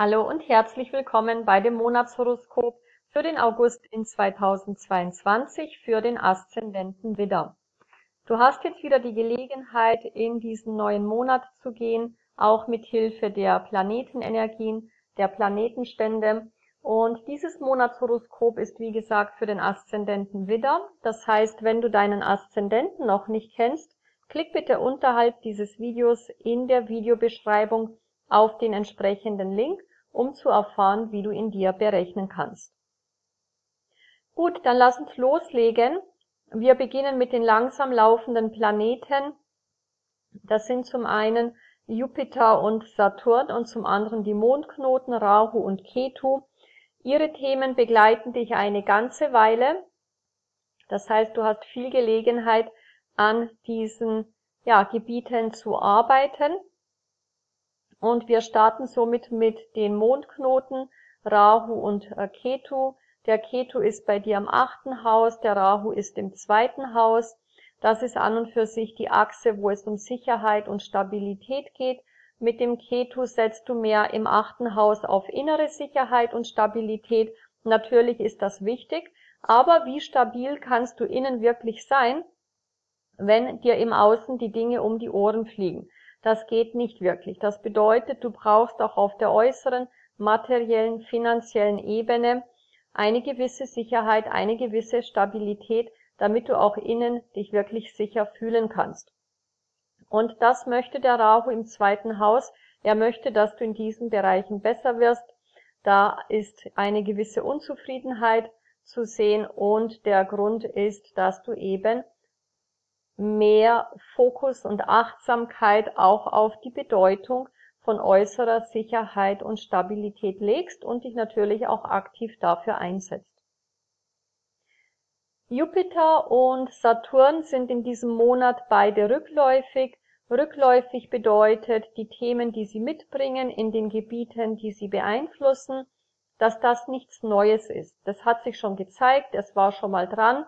Hallo und herzlich willkommen bei dem Monatshoroskop für den August in 2022 für den Aszendenten Widder. Du hast jetzt wieder die Gelegenheit, in diesen neuen Monat zu gehen, auch mit Hilfe der Planetenenergien, der Planetenstände. Und dieses Monatshoroskop ist, wie gesagt, für den Aszendenten Widder. Das heißt, wenn du deinen Aszendenten noch nicht kennst, klick bitte unterhalb dieses Videos in der Videobeschreibung auf den entsprechenden Link, um zu erfahren, wie du ihn dir berechnen kannst. Gut, dann lass uns loslegen. Wir beginnen mit den langsam laufenden Planeten. Das sind zum einen Jupiter und Saturn und zum anderen die Mondknoten Rahu und Ketu. Ihre Themen begleiten dich eine ganze Weile. Das heißt, du hast viel Gelegenheit, an diesen Gebieten zu arbeiten. Und wir starten somit mit den Mondknoten Rahu und Ketu. Der Ketu ist bei dir im 8. Haus, der Rahu ist im 2. Haus. Das ist an und für sich die Achse, wo es um Sicherheit und Stabilität geht. Mit dem Ketu setzt du mehr im 8. Haus auf innere Sicherheit und Stabilität. Natürlich ist das wichtig, aber wie stabil kannst du innen wirklich sein, wenn dir im Außen die Dinge um die Ohren fliegen? Das geht nicht wirklich. Das bedeutet, du brauchst auch auf der äußeren, materiellen, finanziellen Ebene eine gewisse Sicherheit, eine gewisse Stabilität, damit du auch innen dich wirklich sicher fühlen kannst. Und das möchte der Rahu im 2. Haus. Er möchte, dass du in diesen Bereichen besser wirst. Da ist eine gewisse Unzufriedenheit zu sehen und der Grund ist, dass du eben mehr Fokus und Achtsamkeit auch auf die Bedeutung von äußerer Sicherheit und Stabilität legst und dich natürlich auch aktiv dafür einsetzt. Jupiter und Saturn sind in diesem Monat beide rückläufig. Rückläufig bedeutet, die Themen, die sie mitbringen, in den Gebieten, die sie beeinflussen, dass das nichts Neues ist. Das hat sich schon gezeigt, es war schon mal dran.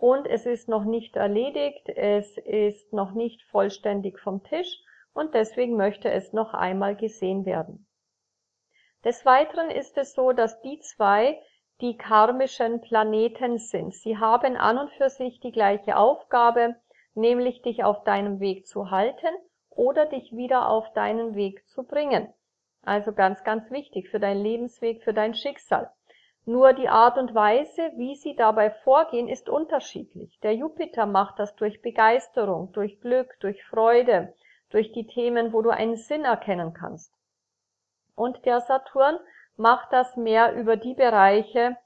Und es ist noch nicht erledigt, es ist noch nicht vollständig vom Tisch und deswegen möchte es noch einmal gesehen werden. Des Weiteren ist es so, dass die zwei die karmischen Planeten sind. Sie haben an und für sich die gleiche Aufgabe, nämlich dich auf deinem Weg zu halten oder dich wieder auf deinen Weg zu bringen. Also ganz, ganz wichtig für deinen Lebensweg, für dein Schicksal. Nur die Art und Weise, wie sie dabei vorgehen, ist unterschiedlich. Der Jupiter macht das durch Begeisterung, durch Glück, durch Freude, durch die Themen, wo du einen Sinn erkennen kannst. Und der Saturn macht das mehr über die Bereiche,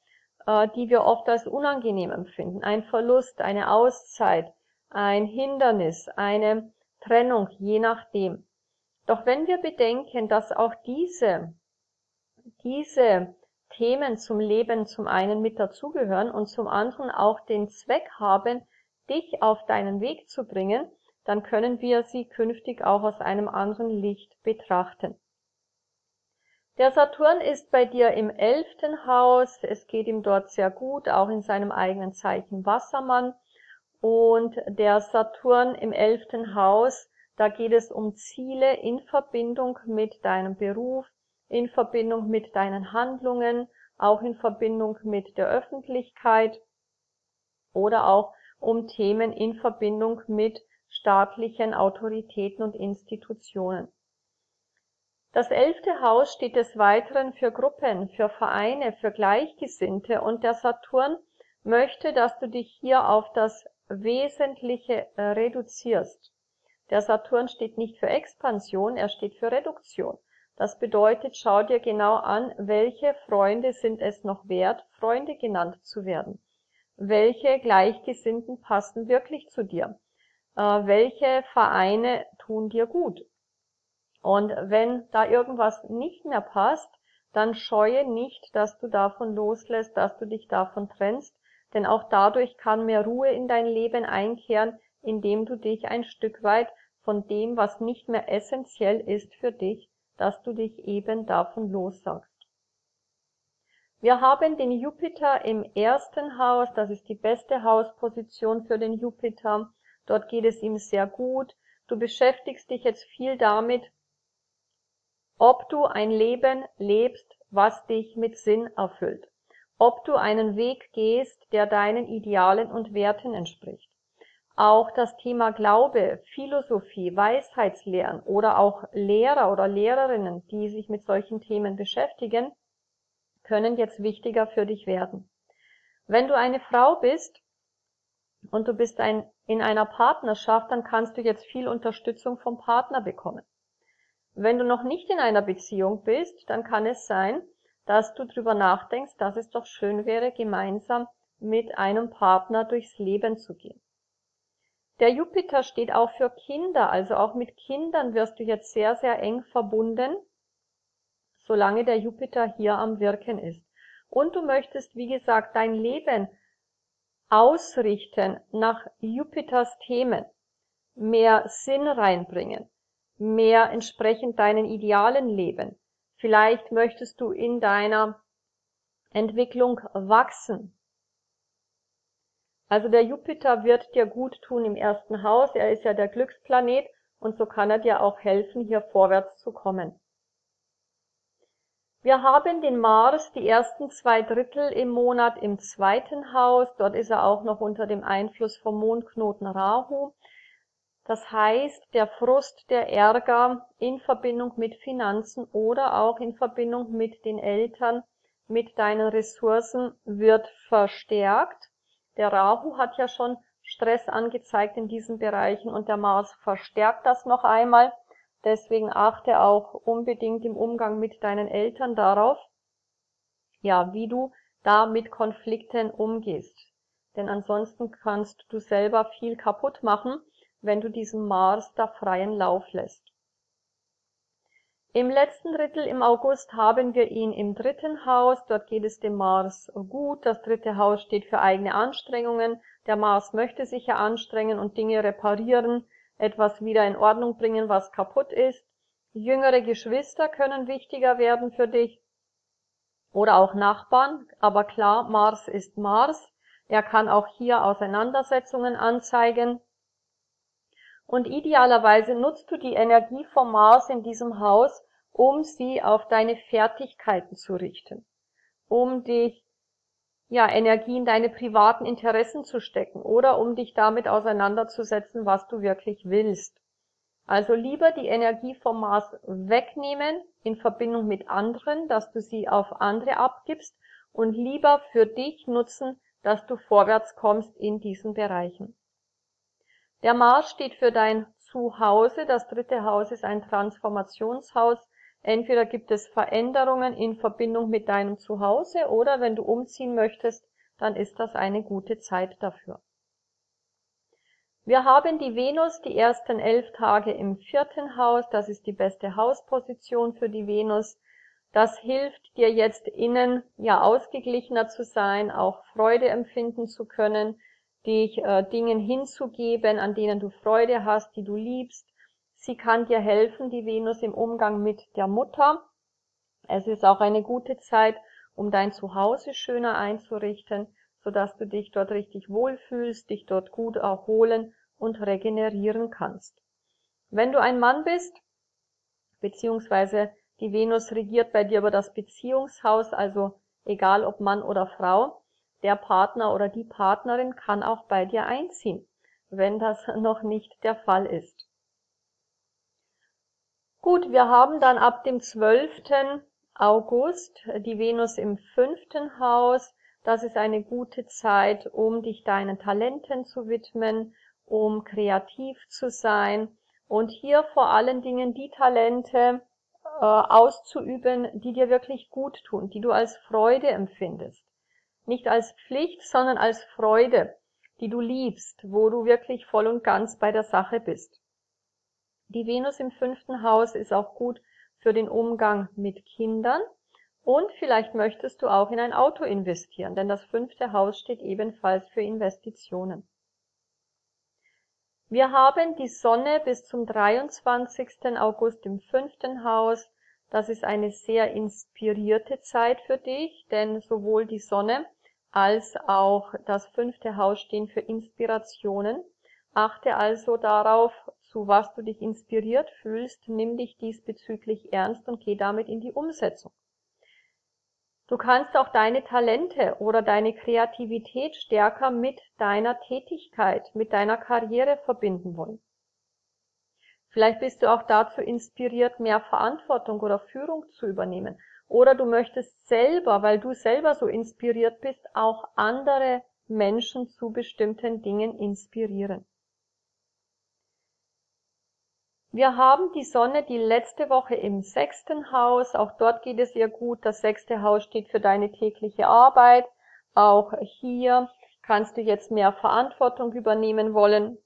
die wir oft als unangenehm empfinden. Ein Verlust, eine Auszeit, ein Hindernis, eine Trennung, je nachdem. Doch wenn wir bedenken, dass auch diese Themen zum Leben zum einen mit dazugehören und zum anderen auch den Zweck haben, dich auf deinen Weg zu bringen, dann können wir sie künftig auch aus einem anderen Licht betrachten. Der Saturn ist bei dir im 11. Haus, es geht ihm dort sehr gut, auch in seinem eigenen Zeichen Wassermann. Und der Saturn im 11. Haus, da geht es um Ziele in Verbindung mit deinem Beruf, in Verbindung mit deinen Handlungen, auch in Verbindung mit der Öffentlichkeit oder auch um Themen in Verbindung mit staatlichen Autoritäten und Institutionen. Das 11. Haus steht des Weiteren für Gruppen, für Vereine, für Gleichgesinnte und der Saturn möchte, dass du dich hier auf das Wesentliche reduzierst. Der Saturn steht nicht für Expansion, er steht für Reduktion. Das bedeutet, schau dir genau an, welche Freunde sind es noch wert, Freunde genannt zu werden. Welche Gleichgesinnten passen wirklich zu dir? Welche Vereine tun dir gut? Und wenn da irgendwas nicht mehr passt, dann scheue nicht, dass du davon loslässt, dass du dich davon trennst, denn auch dadurch kann mehr Ruhe in dein Leben einkehren, indem du dich ein Stück weit von dem, was nicht mehr essentiell ist für dich, dass du dich eben davon lossagst. Wir haben den Jupiter im 1. Haus, das ist die beste Hausposition für den Jupiter. Dort geht es ihm sehr gut. Du beschäftigst dich jetzt viel damit, ob du ein Leben lebst, was dich mit Sinn erfüllt, ob du einen Weg gehst, der deinen Idealen und Werten entspricht. Auch das Thema Glaube, Philosophie, Weisheitslehren oder auch Lehrer oder Lehrerinnen, die sich mit solchen Themen beschäftigen, können jetzt wichtiger für dich werden. Wenn du eine Frau bist und du bist in einer Partnerschaft, dann kannst du jetzt viel Unterstützung vom Partner bekommen. Wenn du noch nicht in einer Beziehung bist, dann kann es sein, dass du darüber nachdenkst, dass es doch schön wäre, gemeinsam mit einem Partner durchs Leben zu gehen. Der Jupiter steht auch für Kinder, also auch mit Kindern wirst du jetzt sehr, sehr eng verbunden, solange der Jupiter hier am Wirken ist. Und du möchtest, wie gesagt, dein Leben ausrichten nach Jupiters Themen, mehr Sinn reinbringen, mehr entsprechend deinen Idealen leben. Vielleicht möchtest du in deiner Entwicklung wachsen. Also der Jupiter wird dir gut tun im ersten Haus, er ist ja der Glücksplanet und so kann er dir auch helfen, hier vorwärts zu kommen. Wir haben den Mars die ersten 2 Drittel im Monat im 2. Haus, dort ist er auch noch unter dem Einfluss vom Mondknoten Rahu. Das heißt, der Frust, der Ärger in Verbindung mit Finanzen oder auch in Verbindung mit den Eltern, mit deinen Ressourcen wird verstärkt. Der Rahu hat ja schon Stress angezeigt in diesen Bereichen und der Mars verstärkt das noch einmal. Deswegen achte auch unbedingt im Umgang mit deinen Eltern darauf, ja, wie du da mit Konflikten umgehst. Denn ansonsten kannst du selber viel kaputt machen, wenn du diesem Mars da freien Lauf lässt. Im letzten Drittel im August haben wir ihn im 3. Haus, dort geht es dem Mars gut, das 3. Haus steht für eigene Anstrengungen, der Mars möchte sich ja anstrengen und Dinge reparieren, etwas wieder in Ordnung bringen, was kaputt ist. Jüngere Geschwister können wichtiger werden für dich oder auch Nachbarn, aber klar, Mars ist Mars, er kann auch hier Auseinandersetzungen anzeigen. Und idealerweise nutzt du die Energie vom Mars in diesem Haus, um sie auf deine Fertigkeiten zu richten, um dich, ja, Energie in deine privaten Interessen zu stecken oder um dich damit auseinanderzusetzen, was du wirklich willst. Also lieber die Energie vom Mars wegnehmen in Verbindung mit anderen, dass du sie auf andere abgibst und lieber für dich nutzen, dass du vorwärts kommst in diesen Bereichen. Der Mars steht für dein Zuhause, das 3. Haus ist ein Transformationshaus. Entweder gibt es Veränderungen in Verbindung mit deinem Zuhause oder wenn du umziehen möchtest, dann ist das eine gute Zeit dafür. Wir haben die Venus die ersten 11 Tage im 4. Haus, das ist die beste Hausposition für die Venus. Das hilft dir jetzt innen, ja, ausgeglichener zu sein, auch Freude empfinden zu können, dich Dingen hinzugeben, an denen du Freude hast, die du liebst. Sie kann dir helfen, die Venus im Umgang mit der Mutter. Es ist auch eine gute Zeit, um dein Zuhause schöner einzurichten, sodass du dich dort richtig wohlfühlst, dich dort gut erholen und regenerieren kannst. Wenn du ein Mann bist, beziehungsweise die Venus regiert bei dir über das Beziehungshaus, also egal ob Mann oder Frau, der Partner oder die Partnerin kann auch bei dir einziehen, wenn das noch nicht der Fall ist. Gut, wir haben dann ab dem 12. August die Venus im 5. Haus. Das ist eine gute Zeit, um dich deinen Talenten zu widmen, um kreativ zu sein und hier vor allen Dingen die Talente auszuüben, die dir wirklich gut tun, die du als Freude empfindest. Nicht als Pflicht, sondern als Freude, die du liebst, wo du wirklich voll und ganz bei der Sache bist. Die Venus im 5. Haus ist auch gut für den Umgang mit Kindern und vielleicht möchtest du auch in ein Auto investieren, denn das 5. Haus steht ebenfalls für Investitionen. Wir haben die Sonne bis zum 23. August im 5. Haus. Das ist eine sehr inspirierte Zeit für dich, denn sowohl die Sonne als auch das 5. Haus stehen für Inspirationen. Achte also darauf, Zu was du dich inspiriert fühlst, nimm dich diesbezüglich ernst und geh damit in die Umsetzung. Du kannst auch deine Talente oder deine Kreativität stärker mit deiner Tätigkeit, mit deiner Karriere verbinden wollen. Vielleicht bist du auch dazu inspiriert, mehr Verantwortung oder Führung zu übernehmen. Oder du möchtest selber, weil du selber so inspiriert bist, auch andere Menschen zu bestimmten Dingen inspirieren. Wir haben die Sonne die letzte Woche im 6. Haus, auch dort geht es ihr gut, das 6. Haus steht für deine tägliche Arbeit, auch hier kannst du jetzt mehr Verantwortung übernehmen wollen.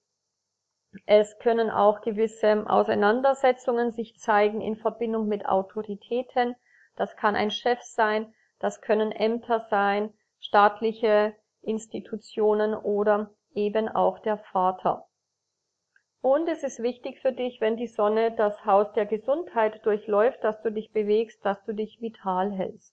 Es können auch gewisse Auseinandersetzungen sich zeigen in Verbindung mit Autoritäten, das kann ein Chef sein, das können Ämter sein, staatliche Institutionen oder eben auch der Vater. Und es ist wichtig für dich, wenn die Sonne das Haus der Gesundheit durchläuft, dass du dich bewegst, dass du dich vital hältst.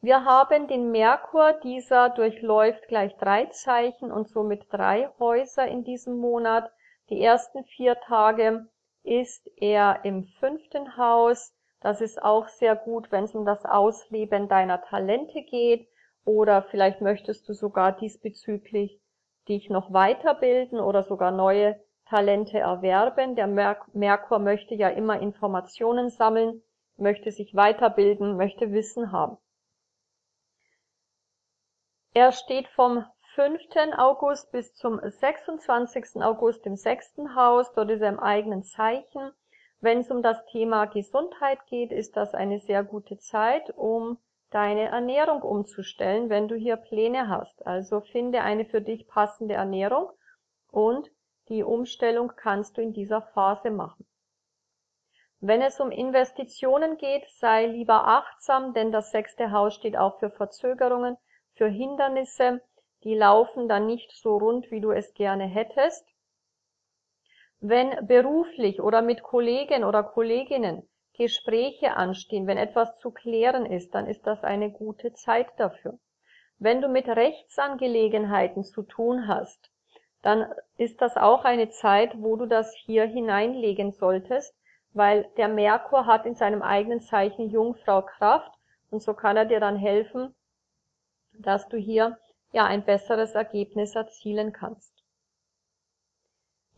Wir haben den Merkur, dieser durchläuft gleich 3 Zeichen und somit 3 Häuser in diesem Monat. Die ersten 4 Tage ist er im 5. Haus. Das ist auch sehr gut, wenn es um das Ausleben deiner Talente geht oder vielleicht möchtest du sogar diesbezüglich dich noch weiterbilden oder sogar neue Talente erwerben. Der Merkur möchte ja immer Informationen sammeln, möchte sich weiterbilden, möchte Wissen haben. Er steht vom 5. August bis zum 26. August im 6. Haus, dort ist er im eigenen Zeichen. Wenn es um das Thema Gesundheit geht, ist das eine sehr gute Zeit, um deine Ernährung umzustellen, wenn du hier Pläne hast. Also finde eine für dich passende Ernährung und die Umstellung kannst du in dieser Phase machen. Wenn es um Investitionen geht, sei lieber achtsam, denn das 6. Haus steht auch für Verzögerungen, für Hindernisse, die laufen dann nicht so rund, wie du es gerne hättest. Wenn beruflich oder mit Kollegen oder Kolleginnen Gespräche anstehen, wenn etwas zu klären ist, dann ist das eine gute Zeit dafür. Wenn du mit Rechtsangelegenheiten zu tun hast, dann ist das auch eine Zeit, wo du das hier hineinlegen solltest, weil der Merkur hat in seinem eigenen Zeichen Jungfrau Kraft und so kann er dir dann helfen, dass du hier ja ein besseres Ergebnis erzielen kannst.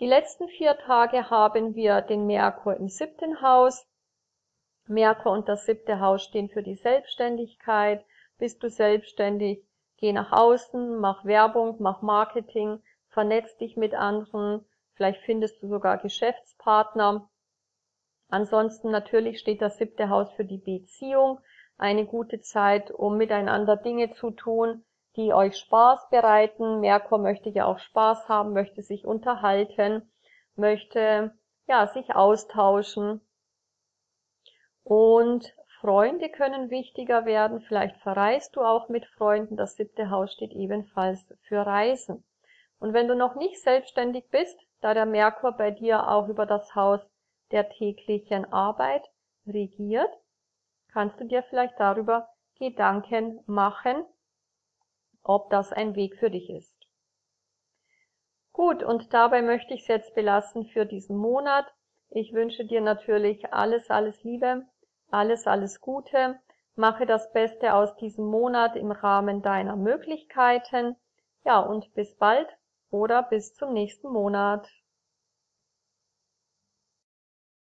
Die letzten 4 Tage haben wir den Merkur im 7. Haus. Merkur und das 7. Haus stehen für die Selbstständigkeit. Bist du selbstständig, geh nach außen, mach Werbung, mach Marketing, vernetz dich mit anderen, vielleicht findest du sogar Geschäftspartner. Ansonsten natürlich steht das 7. Haus für die Beziehung, eine gute Zeit, um miteinander Dinge zu tun, die euch Spaß bereiten. Merkur möchte ja auch Spaß haben, möchte sich unterhalten, möchte ja sich austauschen. Und Freunde können wichtiger werden, vielleicht verreist du auch mit Freunden, das 7. Haus steht ebenfalls für Reisen. Und wenn du noch nicht selbstständig bist, da der Merkur bei dir auch über das Haus der täglichen Arbeit regiert, kannst du dir vielleicht darüber Gedanken machen, ob das ein Weg für dich ist. Gut, und dabei möchte ich es jetzt belassen für diesen Monat. Ich wünsche dir natürlich alles, alles Liebe. Alles, alles Gute. Mache das Beste aus diesem Monat im Rahmen deiner Möglichkeiten. Ja, und bis bald oder bis zum nächsten Monat.